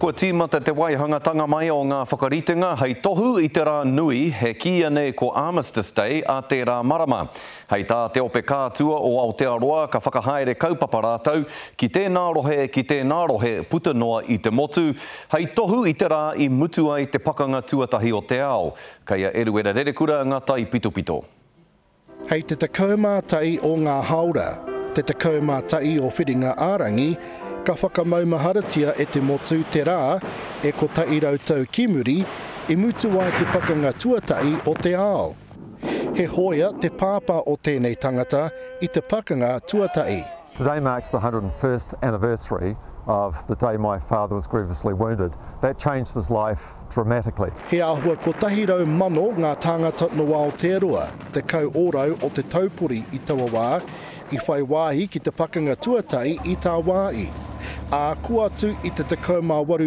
Kua tīmata te waihangatanga mai o ngā whakaritenga hei tohu I te rā nui he kia nei ko Armistice Day a te rā marama. Hei tā te ope kātua o Aotearoa ka whakahaere kaupapa rātau ki tēnā rohe puta noa I te motu. Hei tohu I te rā I mutu ai te pakanga tuatahi o te ao. Kaia Eruera Rerekura ngata I Pitupito. Hei te taikaumātai o ngā haura, te taikaumātai o whiringa ārangi, ka whakamauharatia e te motu te rā e ko tairautau ki muri I mutu ai te pakanga tuatahi o te ao. He hoia te pāpā o tēnei tangata I te pakanga tuatahi. Today marks the 101st anniversary of the day my father was grievously wounded. That changed his life dramatically. He ahua ko tahirau mano ngā tāngata no Aotearoa, te kau ōrau o te taupori I Tawawā, I whai wāhi ki te pakanga tuatahi I Tāwāi, a ko atu I te 38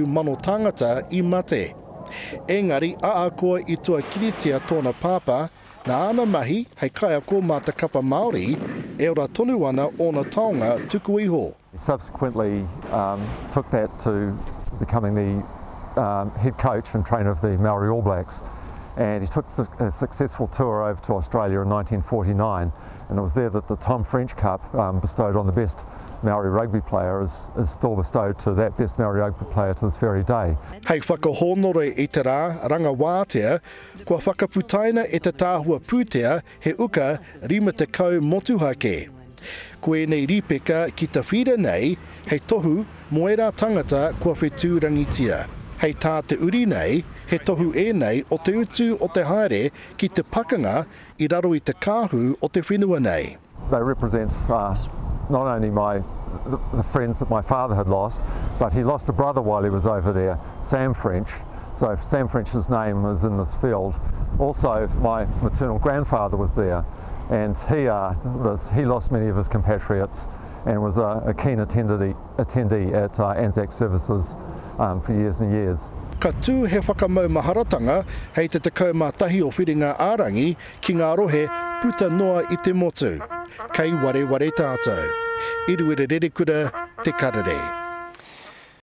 mano tāngata I mate. Engari a akoa I tua kiritia tōna pāpā, nā ana mahi hei kai ako mā te kapa Māori, e ora tonu ana o na taonga tuku iho. He subsequently took that to becoming the head coach and trainer of the Maori All Blacks, and he took a successful tour over to Australia in 1949, and it was there that the Tom French Cup bestowed on the best Maori rugby player is still bestowed to that best Maori rugby player to this very day. Hei whakahonore I te rā rangawātea, kua whakaputaina e te tāhua pūtea he uka rima te kau motuhake. Ko enei ripeka ki te whira nei, hei tohu moera tangata kua whetū rangitia. Hei tā te uri nei, he tohu enei o te utu o te haere ki te pakanga I raro I te kāhu o te whenua nei. They represent not only the friends that my father had lost, but he lost a brother while he was over there, Sam French. So Sam French's name is in this field. Also, my maternal grandfather was there, and he lost many of his compatriots and was a keen attendee at Anzac services for years and years. Ka tū he whakamaumaharatanga hei te taikaumātahi o whiringa ārangi ki ngā rohe puta noa I te motu. Kei ware ware tātou. Eruera Rerekura, Te Karere.